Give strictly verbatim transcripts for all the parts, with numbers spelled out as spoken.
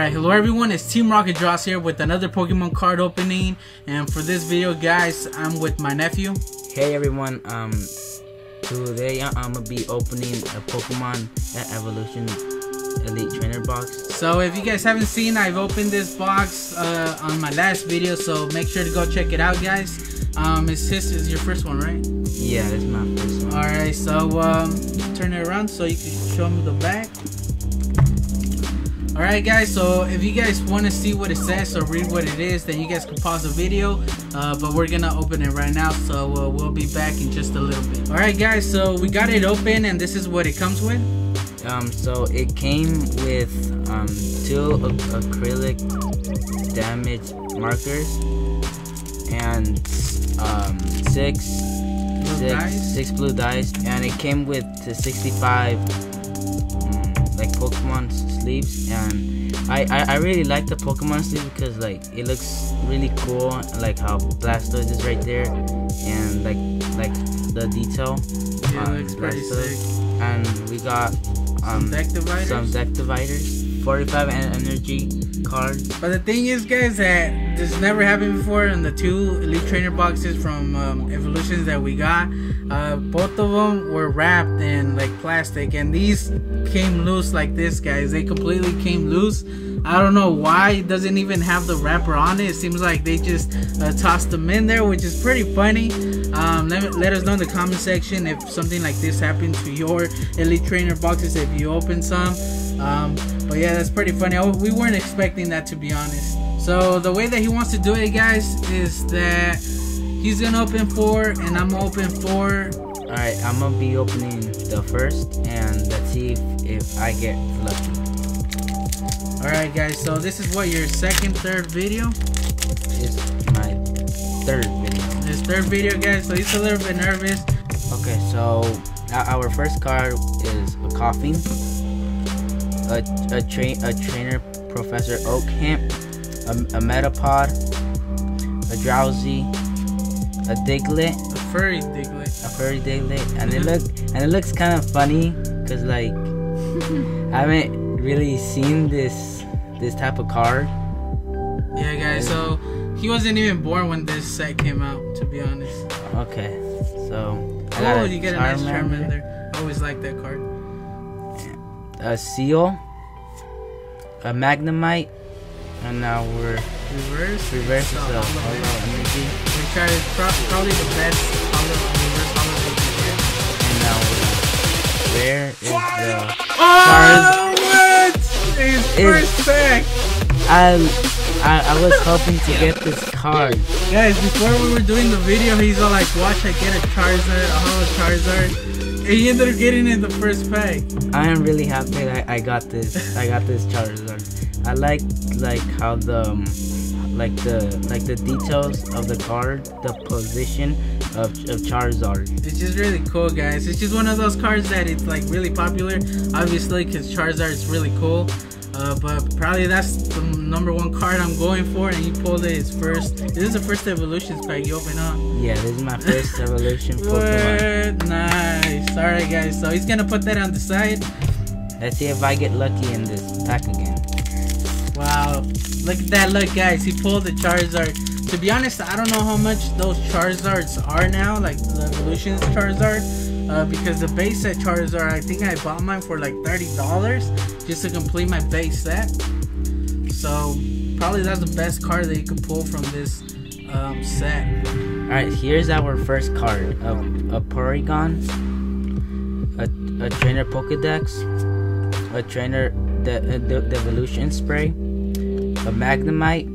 Alright, hello everyone, it's Team Rocket Draws here with another Pokemon card opening, and for this video guys, I'm with my nephew. Hey everyone, um, today I'm gonna be opening a Pokemon Evolution Elite Trainer box. So if you guys haven't seen, I've opened this box uh, on my last video, so make sure to go check it out guys. Um, it's his, it's your first one, right? Yeah, it's my first one. Alright, so um, turn it around so you can show me the back. Alright guys, so if you guys want to see what it says or read what it is, then you guys can pause the video, uh, but we're gonna open it right now, so uh, we'll be back in just a little bit. Alright guys, so we got it open and this is what it comes with. Um, so it came with um, two ac acrylic damage markers and um, six, six, six blue dice, and it came with sixty-five like Pokemon sleeves, and I, I I really like the Pokemon sleeve because like it looks really cool, like how Blastoise is right there, and like like the detail. Yeah, um, looks pretty sick. And we got um some deck dividers, some deck dividers, forty-five energy cards. But the thing is, guys, that this never happened before in the two Elite Trainer boxes from um, Evolutions that we got. Uh, both of them were wrapped in like plastic, and these came loose like this, guys. They completely came loose. I don't know why it doesn't even have the wrapper on it. It seems like they just uh, tossed them in there, which is pretty funny. Um, let, let us know in the comment section if something like this happened to your Elite Trainer boxes if you open some. Um, but yeah, that's pretty funny. I, we weren't expecting that, to be honest. So the way that he wants to do it, guys, is that he's gonna open four and I'm gonna open four. Alright, I'm gonna be opening the first, and let's see if, if I get lucky. Alright guys, so this is what, your second, third video? It's my third video. This third video guys, so he's a little bit nervous. Okay, so our first card is a Koffing, a, a, tra a trainer, Professor Oakham, a, a Metapod, a Drowsy, a Diglett. A furry Diglett. A furry Diglett. And, mm-hmm. it, look, and it looks kind of funny because like I haven't really seen this this type of card. Yeah guys, so he wasn't even born when this set came out, to be honest. Okay, so I oh you get a nice Charmander. I always like that card. A seal, a Magnemite, and now we're reverse reverse so, so, energy. We tried probably the best hollow reverse hollow we can get. And now we're, where is the oh! His first pack. I, I I was hoping to get this card. Guys, before we were doing the video, he's all like, watch, I get a Charizard, a Hullo Charizard. And he ended up getting it in the first pack. I am really happy that I, I got this. I got this Charizard. I like like how the like the like the details of the card, the position of, of Charizard. It's just really cool guys. It's just one of those cards that it's like really popular, obviously, because Charizard is really cool. Uh, but probably that's the number one card I'm going for, and he pulled it his first. This is the first Evolutions pack you open up. Yeah, this is my first Evolution Pokemon. Nice. Alright guys, so he's gonna put that on the side. Let's see if I get lucky in this pack again. Wow, look at that look guys, he pulled the Charizard. To be honest, I don't know how much those Charizards are now, like the Evolutions Charizard, uh, because the base set Charizard, I think I bought mine for like thirty dollars just to complete my base set. So probably that's the best card that you could pull from this um, set. Alright, here's our first card, a, a Porygon, a, a Trainer Pokedex, a Trainer De De De Devolution Spray, a Magnemite,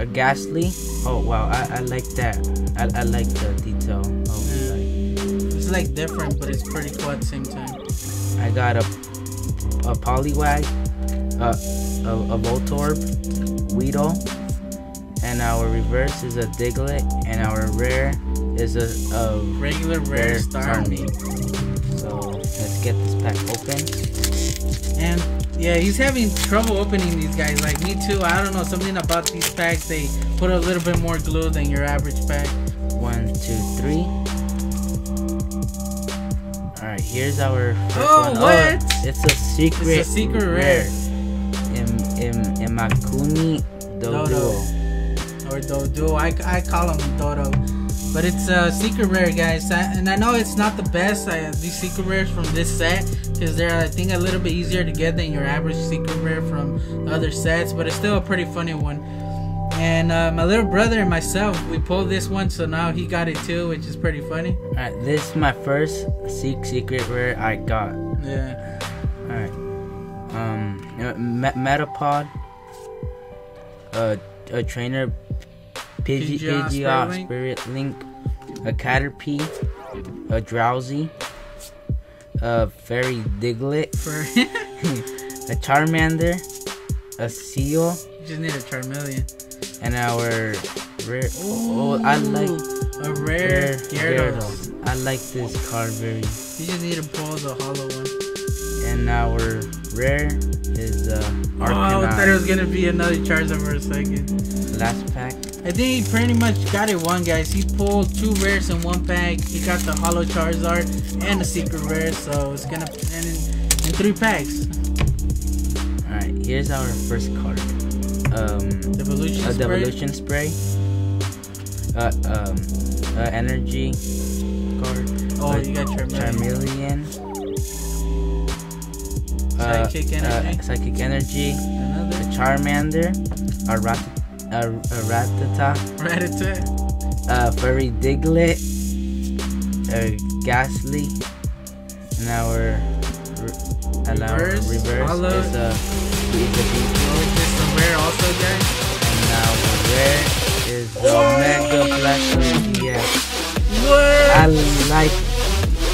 a Ghastly. Oh wow, I, I like that. I, I like the detail. Oh, yeah. like. It's like different, but it's pretty cool at the same time. I got a a Poliwag, a a, a Voltorb, Weedle, and our reverse is a Diglett, and our rare is a, a regular rare, rare Starmie. So let's get this pack open. And yeah, he's having trouble opening these guys, like me too. I don't know, something about these packs, they put a little bit more glue than your average pack. One, two, three. Alright, here's our first oh, one. What? Oh, it's a secret. It's a secret rare. rare. It, Im Imakuni Dodo. Dodo. Or Dodo. I, I call him Dodo. But it's a secret rare, guys. I, and I know it's not the best. I, these secret rares from this set, because they're, I think, a little bit easier to get than your average secret rare from other sets. But it's still a pretty funny one. And uh, my little brother and myself, we pulled this one, so now he got it too, which is pretty funny. Alright, this is my first Seek Secret Rare I got. Yeah. Alright. Um, me Metapod, uh, a trainer, Pidgey, Pidgeot, Pidgeot Spirit, Spirit Link, a Caterpie, a Drowsy, a Fairy Diglett, a Char-Mander, a Seal. You just need a Charmeleon. And our rare. Ooh, oh, I like a rare, rare Gyarados. Gyarados. I like this card very. You just need to pull the hollow one. And our rare is uh, Arcanine. Oh, I thought it was gonna be another Charizard for a second. Last pack. I think he pretty much got it one, guys. He pulled two rares in one pack. He got the hollow Charizard and a secret rare, so it's gonna end in, in three packs. All right, here's our first card. Um, Devolution a spray. Devolution spray. Uh, um, uh, energy card. Oh, uh, you got Charmeleon. Charmeleon. Uh, Psychic energy. Uh, Psychic energy. Another. A Charmander. A Rat. A, a Ratata. Ratata. Uh, Furry Diglett. A Ghastly. And our. And our reverse. Reverse Hollow. Is a. Rare also, guys. And now the rare is the Mega Blastoise E X. What? I like.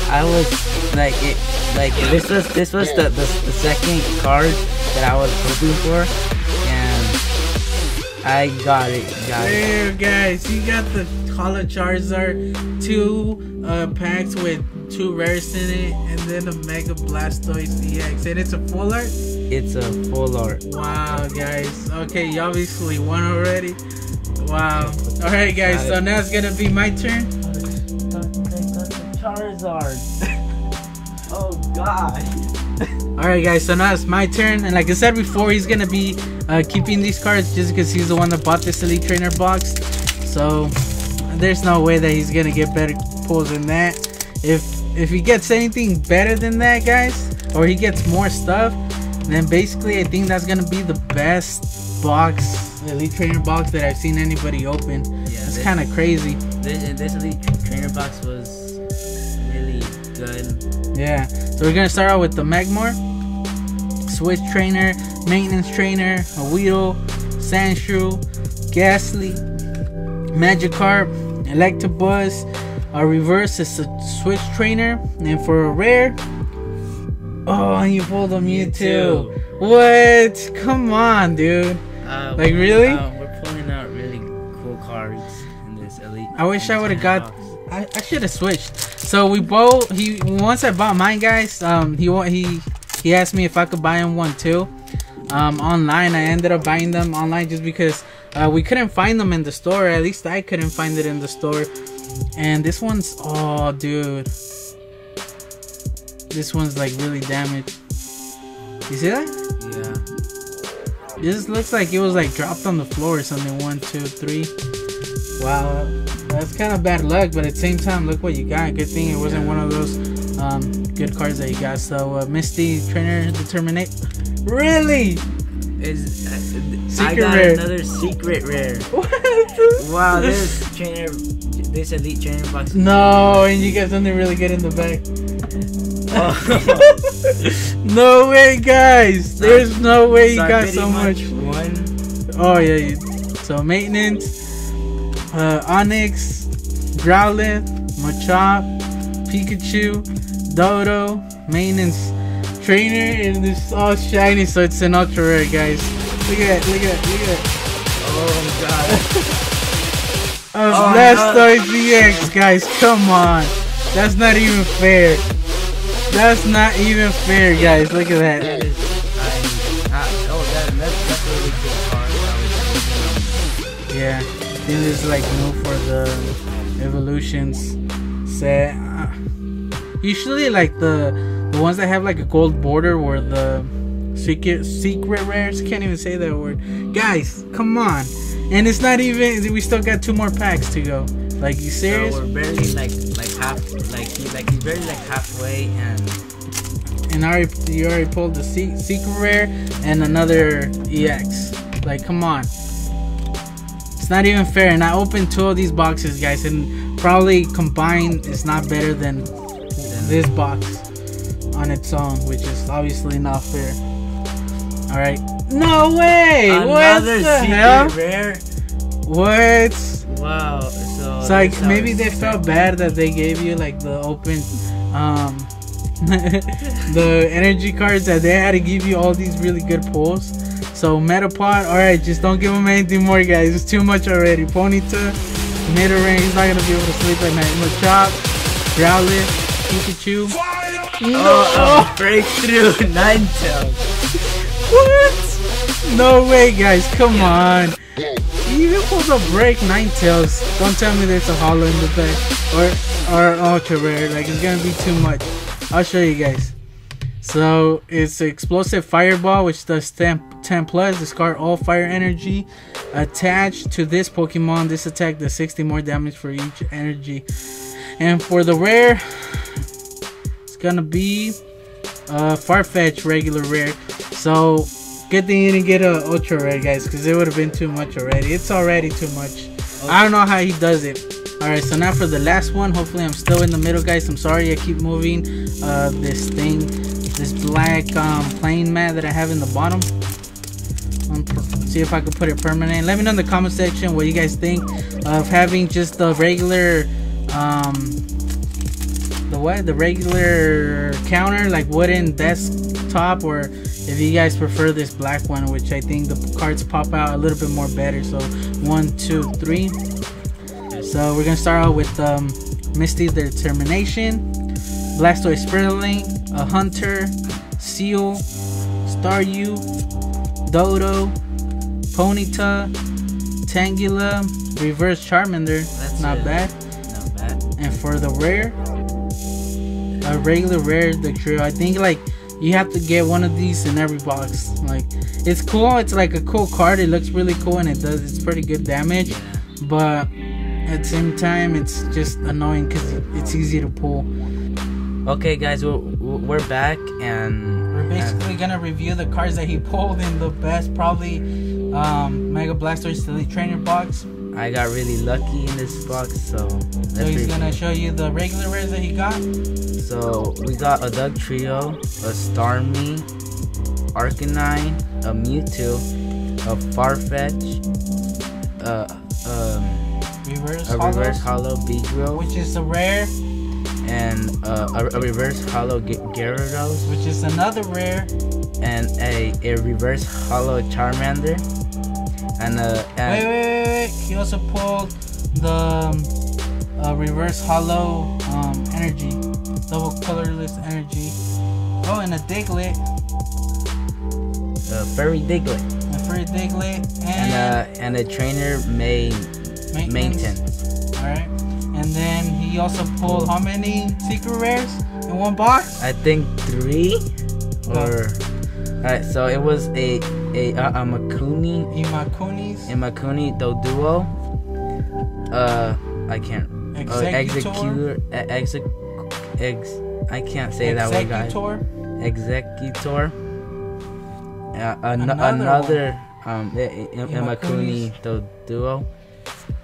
I was like it. Like this was this was the, the the second card that I was hoping for, and I got it. Got there, it. guys. You got the Hollow Charizard, two uh, packs with two rares in it, and then the Mega Blastoise E X, and it's a full art. It's a full art. Wow, guys. Okay, you obviously won already. Wow. Alright, guys, so now it's gonna be my turn. Charizard. Oh, God. Alright, guys, so now it's my turn. And like I said before, he's gonna be uh, keeping these cards just because he's the one that bought this Elite Trainer box. So there's no way that he's gonna get better pulls than that. If, if he gets anything better than that, guys, or he gets more stuff, then basically I think that's gonna be the best box, Elite Trainer box, that I've seen anybody open. Yeah, it's kind of crazy. This, this Elite Trainer box was really good. Yeah, so we're gonna start out with the Magmar, Switch Trainer, Maintenance Trainer, a Weedle, Sandshrew, Ghastly, Magikarp, Electabuzz. Our reverse is a Switch Trainer, and for a rare. Oh, and you pulled a Mewtwo. Mewtwo. What? Come on, dude. Uh, like, really? Uh, we're pulling out really cool cards in this Elite. I wish I would have got... I, I should have switched. So we both... He Once I bought mine, guys, um, he he he asked me if I could buy him one, too. Um, online, I ended up buying them online just because uh, we couldn't find them in the store. At least I couldn't find it in the store. And this one's... Oh, dude. This one's like really damaged. You see that? Yeah. This looks like it was like dropped on the floor or something. One, two, three. Wow. That's kind of bad luck, but at the same time, look what you got. Good thing it wasn't yeah. one of those um, good cards that you got. So, uh, Misty, Trainer, Determinate. Really? Is uh, I got rare. another secret rare. What? Wow, this trainer, this Elite Trainer box. No, and you got something really good in the back. No way, guys. There's no way you so got so much. One. Oh yeah. You, so maintenance, uh, Onyx, Growlithe, Machop, Pikachu, Dodo, maintenance trainer, and it's all shiny, so it's an ultra rare, guys. Look at that! Look at that! Look at that! Oh my God! Blastoise E X, guys. Come on, that's not even fair. That's not even fair, guys. Look at that. That is, I, I, oh, that, that's, that's a really cool card. That was, yeah, this is like new for the Evolutions set. Usually, like the the ones that have like a gold border were the Secret secret rares? Can't even say that word. Guys, come on. And it's not even, we still got two more packs to go. Like, you serious? So we're barely like like half like he's like he's barely like halfway and and already you already pulled the se secret rare and another E X. Like, come on. It's not even fair. And I opened two of these boxes, guys, and probably combined it's not better than this box on its own, which is obviously not fair. All right. No way! Another what the hell? Rare? What? Wow. So it's like maybe they felt bad that they gave you like the open, um, the energy cards that they had to give you all these really good pulls. So Metapod, all right, just don't give them anything more, guys. It's too much already. Ponyta, Nidoran, he's not gonna be able to sleep at night. Machop, Growlithe, Pikachu. No. Oh, breakthrough, Nine tails. What? No way, guys. Come on. You pulled a break Nine tails. Don't tell me there's a Hullo in the back. Or or ultra rare. Like, it's gonna be too much. I'll show you guys. So it's explosive fireball, which does ten plus. Discard all fire energy attached to this Pokemon. This attack does sixty more damage for each energy. And for the rare, it's gonna be uh Farfetch'd regular rare. So good thing you didn't get a ultra rare, guys, because it would have been too much already. It's already too much. Okay. I don't know how he does it. All right, so now for the last one. Hopefully I'm still in the middle, guys. I'm sorry I keep moving uh this thing, this black um plain mat that I have in the bottom. See if I could put it permanent. Let me know in the comment section what you guys think of having just the regular um the what the regular counter, like wooden desktop, or if you guys prefer this black one, which I think the cards pop out a little bit more better. So one, two, three. So we're gonna start out with um, Misty's Determination, Blastoise Spiraling, a Hunter, Seal, Staryu, Dodo, Ponyta, Tangela, Reverse Charmander. That's not bad. Not bad. And for the rare, a regular rare, the trio. I think like. You have to get one of these in every box. Like, it's cool. It's like a cool card. It looks really cool, and it does. It's pretty good damage. But at the same time, it's just annoying because it's easy to pull. Okay, guys, we're, we're back, and we're basically gonna review the cards that he pulled in the best, probably um, Mega Blastoise Elite Trainer box. I got really lucky in this box, so. So he's gonna show you the regular rares that he got. So we got a Duck Trio, a Starmie, Arcanine, a Mewtwo, a Farfetch'd, a, a reverse, a reverse Hullo Beedrill, which is a rare, and a, a, a reverse Hullo Gyarados, which is another rare, and a a reverse Hullo Charmander. And, uh, and wait, wait, wait, wait, he also pulled the um, uh, reverse Hullo um, energy, double colorless energy. Oh, and a Diglett. A furry Diglett. A furry Diglett. And, and, uh, and a trainer main maintenance. Alright. And then he also pulled how many secret rares in one box? I think three. Oh. Or. Alright, so it was a. A uh, Imakuni, Imakuni's, Imakuni Dodo, uh, I can't, Exeggutor, uh, exec, ex, I can't say Exeggutor. That one, guys. Exeggutor, uh, an another, another um, Imakuni Dodo,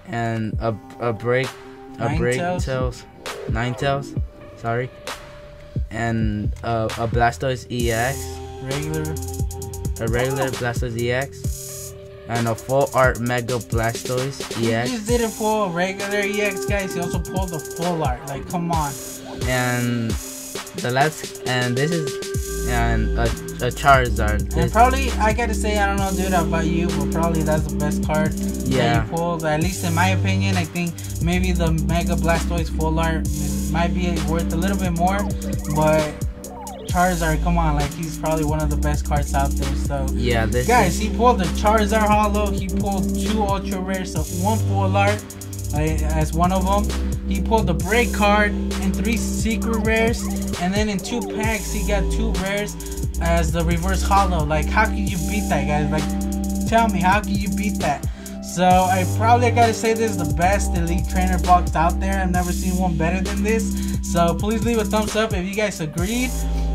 and a a break, a nine break tails. tails, nine tails, sorry, and uh, a Blastoise E X, regular. A regular Blastoise E X and a full art Mega Blastoise E X. He just didn't pull a regular E X, guys. He also pulled the full art. Like, come on. And the last, and this is, and a, a Charizard. And probably, I gotta say, I don't know, dude, about you, but probably that's the best card yeah. that you pulled. At least in my opinion, I think maybe the Mega Blastoise full art might be worth a little bit more, but. Charizard, come on, like, he's probably one of the best cards out there. So yeah, this guys, he pulled the Charizard Hullo, he pulled two ultra rares, so one full art uh, as one of them, he pulled the break card and three secret rares, and then in two packs he got two rares as the reverse hollow. Like, how can you beat that, guys? Like, tell me, how can you beat that? So I probably gotta say this is the best Elite Trainer box out there. I've never seen one better than this. So please leave a thumbs up if you guys agreed.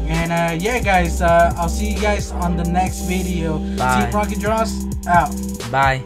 And uh, yeah, guys, uh, I'll see you guys on the next video. Bye. Team Rocket Draws out. Bye.